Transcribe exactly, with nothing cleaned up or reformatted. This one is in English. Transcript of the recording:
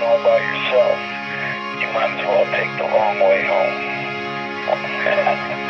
walking all by yourself, you might as well take the long way home.